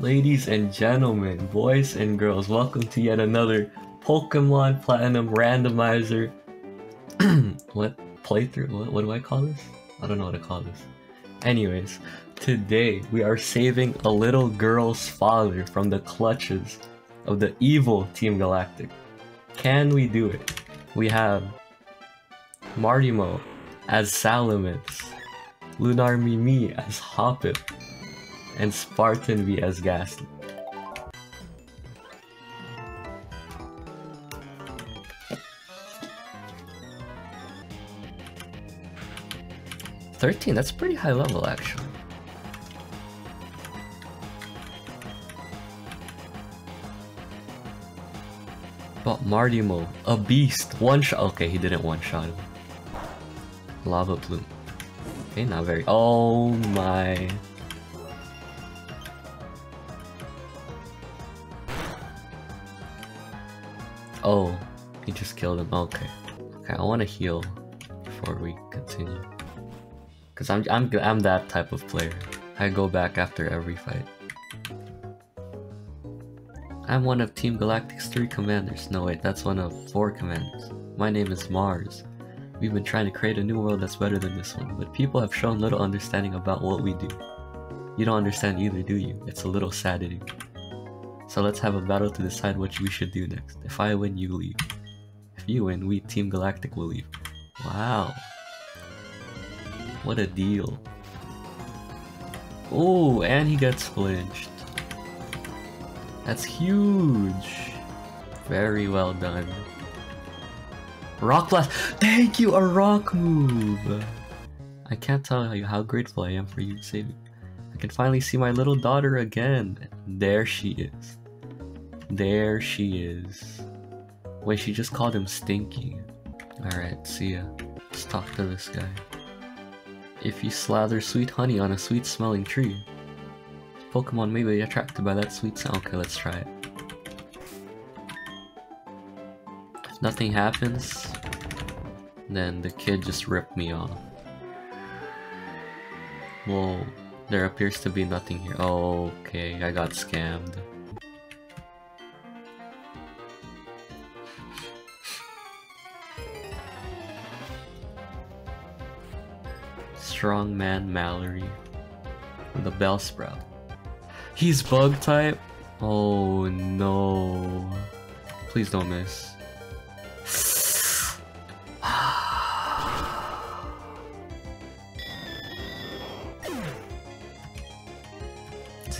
Ladies and gentlemen, boys and girls, welcome to yet another Pokemon Platinum Randomizer what do I call this? I don't know what to call this. Anyways, today we are saving a little girl's father from the clutches of the evil Team Galactic. Can we do it? We have Mardimo as Salamence, Lunar Mimi as Hoppip, and Spartan V as Ghastly. #13, that's pretty high level actually. But Mardimo, a beast, okay, he didn't one-shot him. Lava Plume. Okay, not very— oh my. Oh, he just killed him. Okay. Okay, I want to heal before we continue. Cause I'm that type of player. I go back after every fight. I'm one of Team Galactic's 3 commanders. No wait, that's one of 4 commanders. My name is Mars. We've been trying to create a new world that's better than this one, but people have shown little understanding about what we do. You don't understand either, do you? It's a little saddening. So let's have a battle to decide what we should do next. If I win, you leave. If you win, we Team Galactic will leave. Wow. What a deal. Oh, and he gets flinched. That's huge. Very well done. Rock blast. Thank you, a rock move. I can't tell you how grateful I am for you saving. I can finally see my little daughter again. There she is. There she is. Wait, she just called him Stinky. Alright, see ya. Let's talk to this guy. If you slather sweet honey on a sweet smelling tree, Pokemon may be attracted by that sweet sound. Okay, let's try it. If nothing happens, then the kid just ripped me off. Whoa, there appears to be nothing here. Okay, I got scammed. Strongman Mallory with a Bellsprout. He's bug type? Oh no. Please don't miss. Is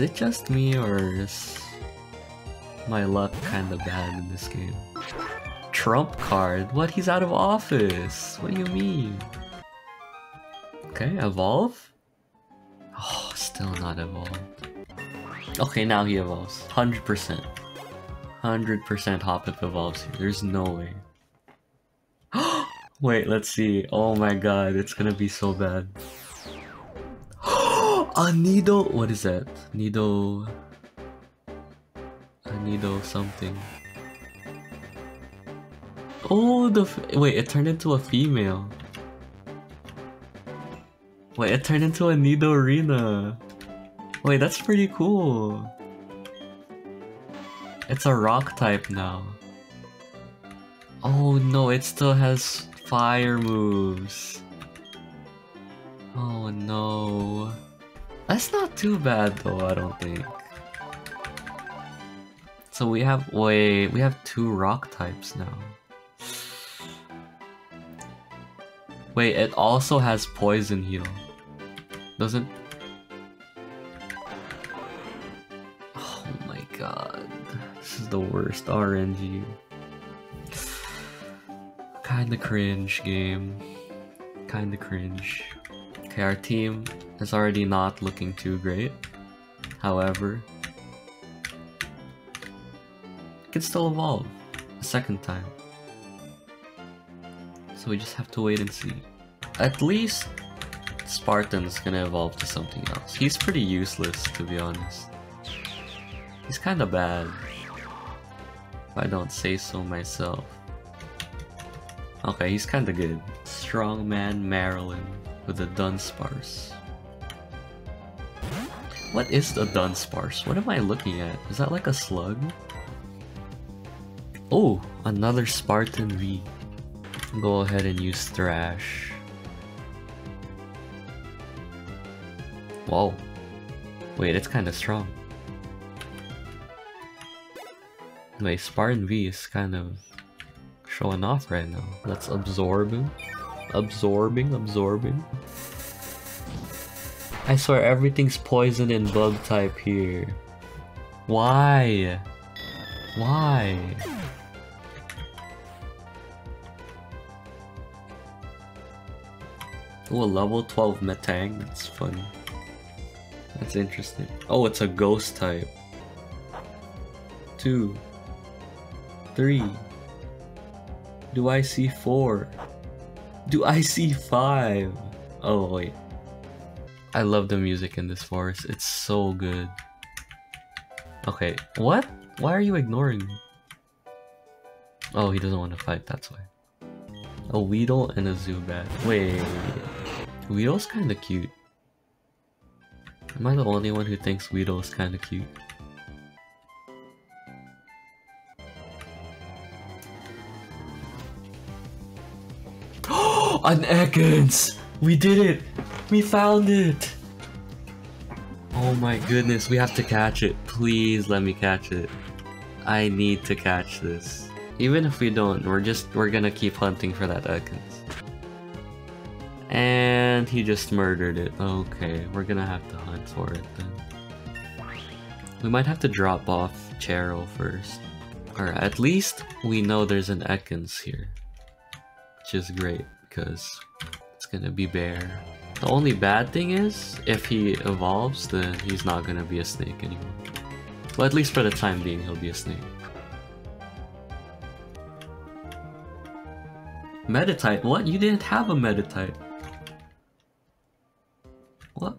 it just me or is my luck kinda bad in this game? Trump card? What? He's out of office. What do you mean? Okay, evolve? Oh, still not evolved. Okay, now he evolves. 100%. 100% Hoppip evolves here. There's no way. Wait, let's see. Oh my god, it's gonna be so bad. A Nido— what is that? Nido... a Nido something. Oh, the— wait, it turned into a female. Wait, it turned into a Nidorina. Wait, that's pretty cool. It's a rock type now. Oh no, it still has fire moves. Oh no. That's not too bad though, I don't think. So we have— wait, we have 2 rock types now. Wait, it also has poison heal. Doesn't— oh my god, this is the worst RNG. Kinda cringe game. Kinda cringe. Okay, our team is already not looking too great. However, it can still evolve a second time. So we just have to wait and see. At least Spartan's gonna evolve to something else. He's pretty useless, to be honest. He's kinda bad, if I don't say so myself. Okay, he's kinda good. Strongman Marilyn with a Dunsparce. What is the Dunsparce? What am I looking at? Is that like a slug? Oh, another Spartan V. Go ahead and use Thrash. Whoa. Wait, it's kind of strong. Anyway, Spartan V is kind of showing off right now. Let's absorb him. Absorbing. I swear everything's poison and bug type here. Why? Why? Oh, a level 12 Metang, that's funny. That's interesting. Oh, it's a ghost type. 2, 3. Do I see 4? Do I see 5? Oh wait. I love the music in this forest. It's so good. Okay, what? Why are you ignoring me? Oh, he doesn't want to fight, that's why. A Weedle and a Zubat. Wait. Weedle's kinda cute. Am I the only one who thinks Weedle is kinda cute? An Ekans! We did it! We found it! Oh my goodness, we have to catch it. Please let me catch it. I need to catch this. Even if we don't, we're gonna keep hunting for that Ekans. And he just murdered it. Okay, we're gonna have to hunt for it then. We might have to drop off Cheryl first. Alright, at least we know there's an Ekans here. Which is great, because it's gonna be bare. The only bad thing is, if he evolves, then he's not gonna be a snake anymore. Well, at least for the time being, he'll be a snake. Meditite? What? You didn't have a Meditite? What?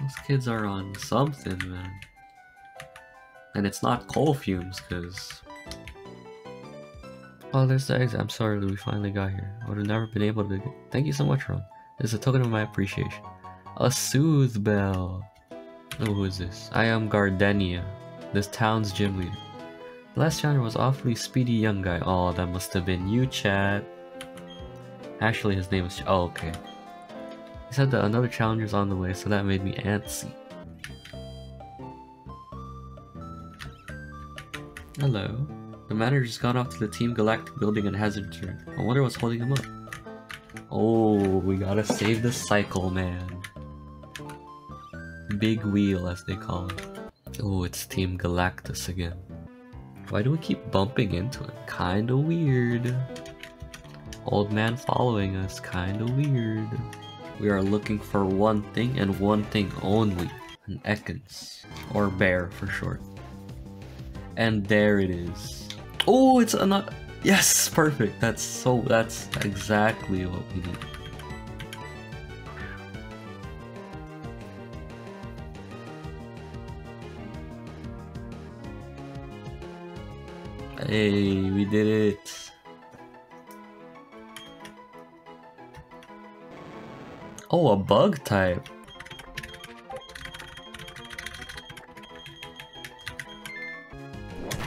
Those kids are on something, man. And it's not coal fumes, because... Oh, there's the exit. I'm sorry that we finally got here. I would have never been able to get... Thank you so much, Ron. This is a token of my appreciation. A Soothe Bell. Oh, who is this? I am Gardenia, this town's gym leader. The last challenger was awfully speedy young guy. Oh, that must have been you, Chad. Actually, his name is... Oh, okay. He said that another challenger's on the way, so that made me antsy. Hello. The manager's gone off to the Team Galactic building and hasn't returned. I wonder what's holding him up. Oh, we gotta save the cycle, man. Big wheel, as they call it. Oh, it's Team Galactus again. Why do we keep bumping into it? Kinda weird. Old man following us, kinda weird. We are looking for one thing and one thing only. An Ekans. Or bear, for short. And there it is. Oh, it's another. Yes, perfect. That's exactly what we need. Hey, we did it. Oh, a bug type.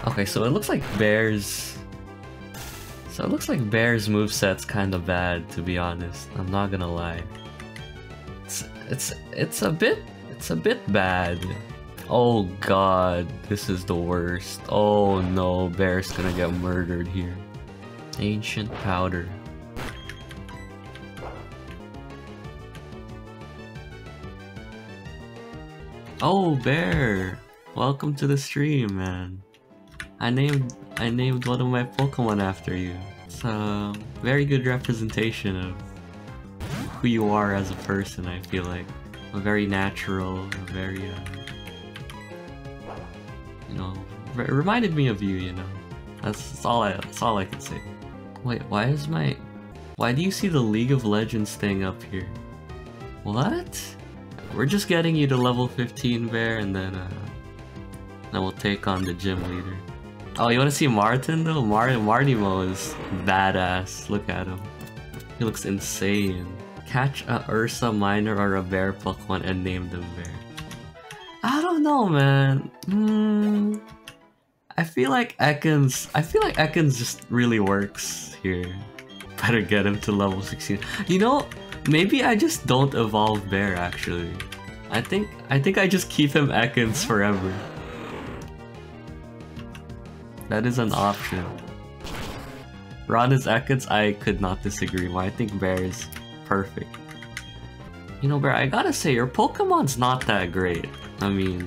Okay, so it looks like bears. So it looks like bears' moveset's kind of bad, to be honest. I'm not gonna lie. It's a bit bad. Oh god, this is the worst. Oh no, bear's gonna get murdered here. Ancient powder. Oh bear, welcome to the stream, man. I named one of my Pokemon after you. It's a very good representation of who you are as a person, I feel like. A very natural, a very, you know, it reminded me of you, you know. That's all I can say. Wait, why do you see the League of Legends thing up here? What? We're just getting you to level 15, bear, and then we'll take on the gym leader. Oh, you wanna see Martin though? Mardimo is badass. Look at him. He looks insane. Catch a Ursa Minor or a bear Pokemon and name them bear. don't know, man. I feel like Ekans. I feel like Ekans just really works here. Better get him to level 16. You know, maybe I just don't evolve Bear. Actually, I think I just keep him Ekans forever. That is an option. Ron is Ekans. I could not disagree. But I think Bear is perfect. You know, Bear, I gotta say, your Pokemon's not that great. I mean,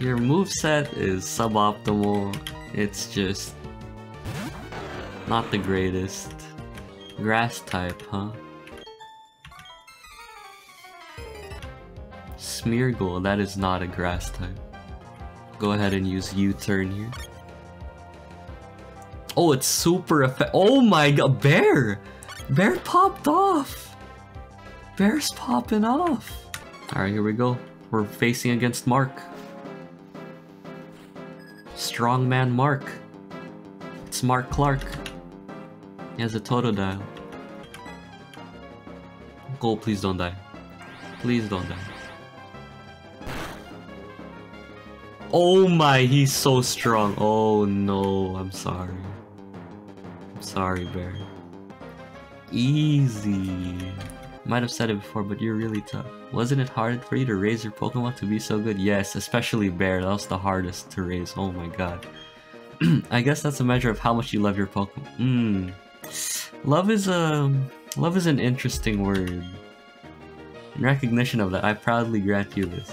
your moveset is suboptimal. It's just not the greatest. Grass type, huh? Smeargle, that is not a grass type. Go ahead and use U-turn here. Oh, it's super effective. Oh my god, Bear! Bear popped off! Bear's popping off. Alright, here we go. We're facing against Mark. Strongman Mark. It's Mark Clark. He has a Totodile. Go, please don't die. Please don't die. Oh my, he's so strong. Oh no, I'm sorry. I'm sorry, Bear. Easy. Might have said it before, but you're really tough. Wasn't it hard for you to raise your Pokemon to be so good? Yes, especially Bear. That was the hardest to raise. Oh my god. I guess that's a measure of how much you love your Pokemon. Love is an interesting word. In recognition of that, I proudly grant you this.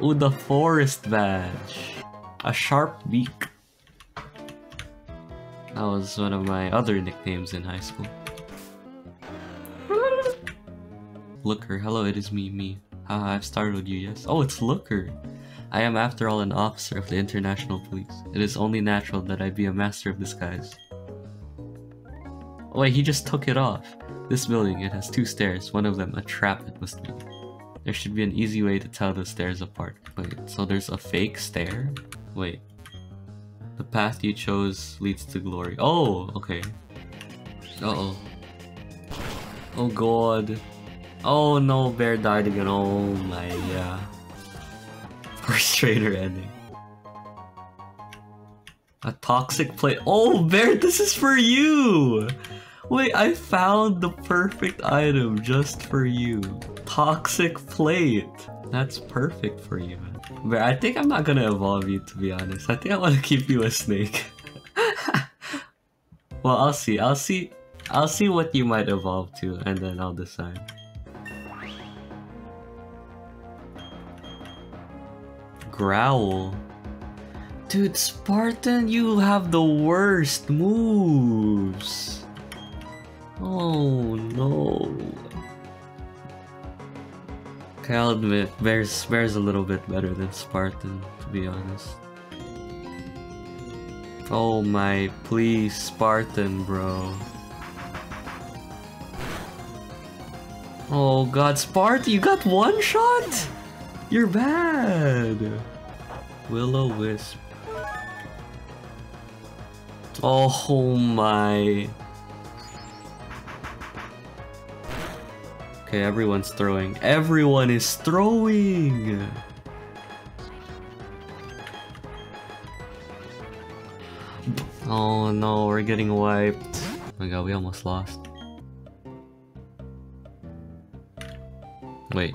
Ooh, the forest badge. A sharp beak. That was one of my other nicknames in high school. Looker, hello, it is me. Haha, I've startled you, yes? Oh, it's Looker! I am, after all, an officer of the International Police. It is only natural that I be a master of disguise. Oh, wait, he just took it off. This building, it has 2 stairs, one of them a trap it must be. There should be an easy way to tell the stairs apart. Wait, so there's a fake stair? Wait. The path you chose leads to glory. Oh, okay. Uh-oh. Oh god. Oh no, Bear died again. Oh my yeah. First trainer ending. A toxic play. Oh Bear, this is for you! Wait, I found the perfect item just for you. Toxic plate. That's perfect for you. Bear, I think I'm not gonna evolve you, to be honest. I think I wanna keep you a snake. Well, I'll see what you might evolve to and then I'll decide. Growl. Dude, Spartan, you have the worst moves. Oh no. Okay, I'll admit, Bear's a little bit better than Spartan, to be honest. Oh my, please, Spartan, bro. Oh god, Spartan, you got one shot? You're bad! Will-O-Wisp. Oh my. Okay, everyone's throwing. Everyone is throwing! Oh no, we're getting wiped. Oh my god, we almost lost. Wait.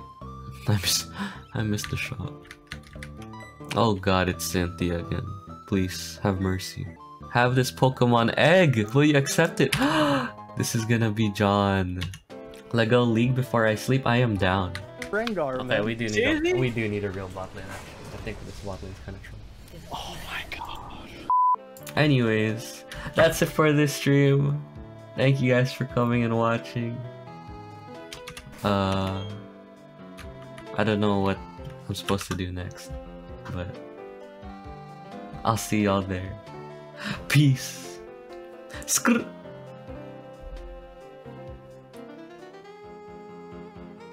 I missed the shot. Oh god, it's Cynthia again. Please, have mercy. Have this Pokemon egg! Will you accept it? This is gonna be John. Lego League before I sleep, I am down. Rengar, okay, we do need a real bot lane actually. I think this bot lane is kinda true. Oh my god. Anyways, that's it for this stream. Thank you guys for coming and watching. I don't know what I'm supposed to do next, but I'll see y'all there. Peace. Skrrr.